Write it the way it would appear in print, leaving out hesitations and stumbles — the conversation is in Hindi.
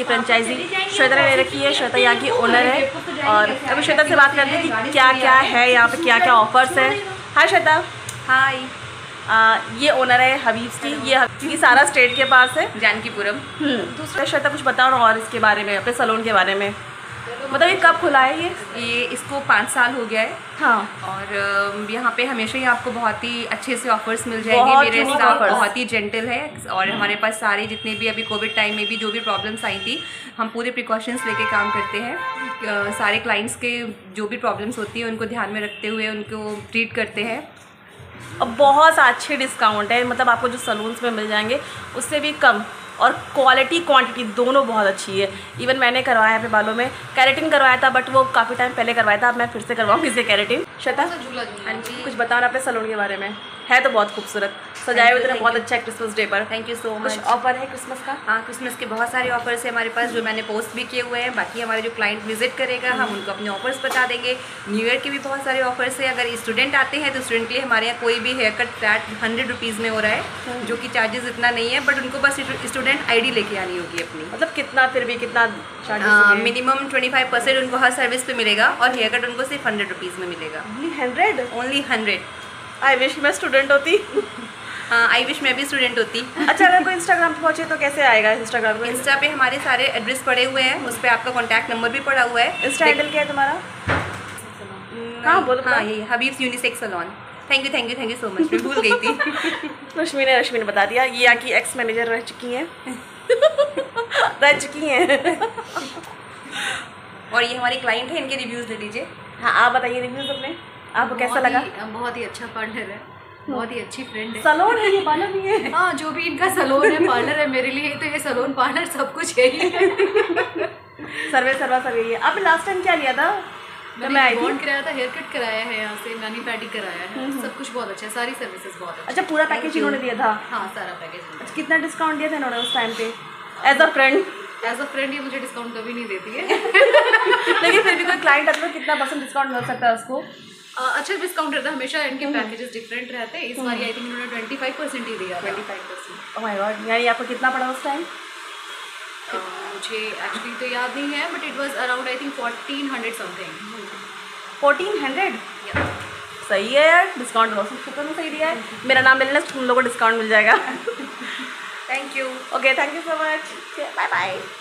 इसकी फ्रेंचाइजी श्वेता ने ले रखी है। श्वेता यहाँ की ओनर है और अभी श्वेता से बात करते हैं कि क्या क्या है यहाँ पे, क्या क्या ऑफर्स है। हाय श्वेता। हाय। ये ओनर है हबीब की, ये सारा स्टेट के पास है, जानकीपुरम। दूसरा श्वेता कुछ बताओ ना और इसके बारे में, अपने सलून के बारे में, मतलब ये कब खुला है? ये इसको 5 साल हो गया है। हाँ। और यहाँ पे हमेशा ही आपको बहुत ही अच्छे से ऑफर्स मिल जाएंगे। मेरे स्टाफ बहुत ही जेंटल है और हमारे पास सारे जितने भी अभी कोविड टाइम में भी जो भी प्रॉब्लम्स आई थी, हम पूरे प्रिकॉशंस लेके काम करते हैं। सारे क्लाइंट्स के जो भी प्रॉब्लम्स होती है उनको ध्यान में रखते हुए उनको ट्रीट करते हैं। अब बहुत अच्छे डिस्काउंट है, मतलब आपको जो सलून्स में मिल जाएंगे उससे भी कम, और क्वालिटी क्वांटिटी दोनों बहुत अच्छी है। इवन मैंने करवाया है अपने बालों में, कैरेटिन करवाया था बट वो काफ़ी टाइम पहले करवाया था, अब मैं फिर से करवाऊँगी इसे कैरेटिन। श्वेता कुछ बताओ अपने सलून के बारे में, है तो बहुत खूबसूरत सजाए हुए, तो बहुत अच्छा है क्रिसमस डे पर। Thank you so much. Offer है क्रिसमस का? हाँ, क्रिसमस के बहुत सारे ऑफर्स हैं हमारे पास, जो मैंने पोस्ट भी किए हुए हैं। बाकी हमारे जो क्लाइंट विजिट करेगा हम उनको अपने ऑफर्स बता देंगे। न्यू ईयर के भी बहुत सारे ऑफर्स हैं। अगर स्टूडेंट आते हैं तो स्टूडेंट के लिए हमारे यहाँ कोई भी हेयर कट फ्लैट 100 रुपीज़ में हो रहा है, जो कि चार्जेस इतना नहीं है, बट उनको बस स्टूडेंट आई डी लेके आनी होगी अपनी। मतलब कितना, फिर भी कितना चार्जेस? मिनिमम 25% उनको हर सर्विस पे मिलेगा और हेयर कट उनको सिर्फ 100 रुपीज़ में मिलेगा। ओनली 100। आई विश मैं स्टूडेंट होती। हाँ, आई विश मैं भी स्टूडेंट होती। अच्छा, अगर कोई इंस्टाग्राम पे पहुँचे तो कैसे आएगा? इंस्टाग्राम पे, इंस्टा पे हमारे सारे एड्रेस पड़े हुए हैं, उस पर आपका कॉन्टैक्ट नंबर भी पड़ा हुआ है। इंस्टा हैंडल क्या है तुम्हारा? हाँ बोलो। हाँ, ये Habib unisex salon. Thank you so much, मैं भूल गई थी। रश्मि ने बता दिया, ये यहाँ की एक्स मैनेजर रह चुकी हैं। और ये हमारे क्लाइंट हैं, इनके रिव्यूज़ ले लीजिए। हाँ, आप बताइए रिव्यूज़ अपने, आपको कैसा लगा? बहुत ही अच्छा पार्लर है, बहुत ही अच्छी फ्रेंड है। सलोन है ये, पार्लर भी है। हाँ, जो भी इनका सलोन है पार्लर है, मेरे लिए तो ये सलोन पार्लर सब कुछ यही है। सर्वे। आपने लास्ट टाइम क्या लिया था? मैंने बॉन्ड कराया था, हेयर कट कराया है, यहाँ से मैनी पैडी कराया है, सब कुछ बहुत अच्छा है, सारी सर्विसेज बहुत अच्छा। अच्छा, पूरा पैकेज इन्होंने दिया था? हाँ, सारा पैकेज। कितना डिस्काउंट दिया था इन्होंने उस टाइम पे? एज अ फ्रेंड ये मुझे डिस्काउंट कभी नहीं देती है। लेकिन फिर भी कोई क्लाइंट आपको कितना परसेंट डिस्काउंट मिल सकता है उसको? अच्छा डिस्काउंट रहता है हमेशा, इनके पैकेजेस डिफरेंट रहते हैं। इस बार आई थिंक इन्होंने 25% ही दिया। 25%। ओह माय गॉड, यानी आपको कितना पड़ा उस टाइम? मुझे एक्चुअली तो याद नहीं है, but it was around I think 1400 something. 1400? सही है यार, डिस्काउंट बहुत सही दिया है। मेरा नाम मिलना तुम लोगों को डिस्काउंट मिल जाएगा। Thank you. Okay, thank you so much, bye bye.